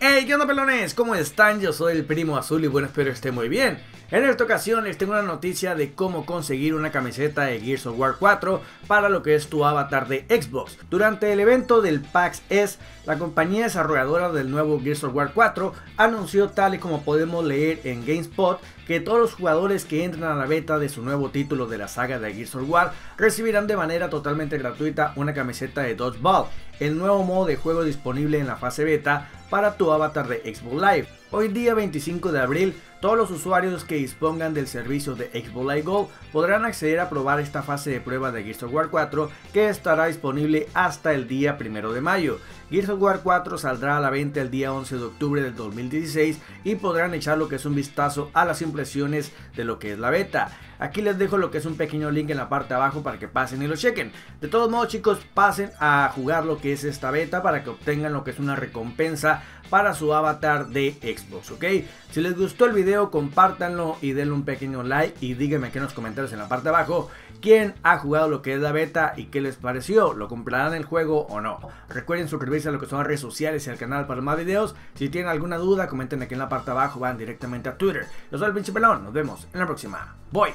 Hey, ¿qué onda, pelones? ¿Cómo están? Yo soy el Primo Azul y bueno, espero esté muy bien. En esta ocasión les tengo una noticia de cómo conseguir una camiseta de Gears of War 4 para lo que es tu avatar de Xbox. Durante el evento del PAX S, la compañía desarrolladora del nuevo Gears of War 4 anunció, tal y como podemos leer en GameSpot, que todos los jugadores que entren a la beta de su nuevo título de la saga de Gears of War recibirán de manera totalmente gratuita una camiseta de Dodgeball, el nuevo modo de juego disponible en la fase beta para tu avatar de Xbox Live. Hoy día 25 de abril, todos los usuarios que dispongan del servicio de Xbox Live Gold podrán acceder a probar esta fase de prueba de Gears of War 4, que estará disponible hasta el día 1 de mayo. Gears of War 4 saldrá a la venta el día 11 de octubre del 2016 y podrán echar lo que es un vistazo a las impresiones de lo que es la beta. Aquí les dejo lo que es un pequeño link en la parte de abajo para que pasen y lo chequen. De todos modos, chicos, pasen a jugar lo que es esta beta para que obtengan lo que es una recompensa para su avatar de Xbox, ¿ok? Si les gustó el video, compártanlo y denle un pequeño like y díganme aquí en los comentarios en la parte de abajo quién ha jugado lo que es la beta y qué les pareció, ¿lo comprarán el juego o no? Recuerden suscribirse a lo que son las redes sociales y al canal para más videos. Si tienen alguna duda, comenten aquí en la parte de abajo, van directamente a Twitter. Yo soy el pinche pelón, nos vemos en la próxima. Voy.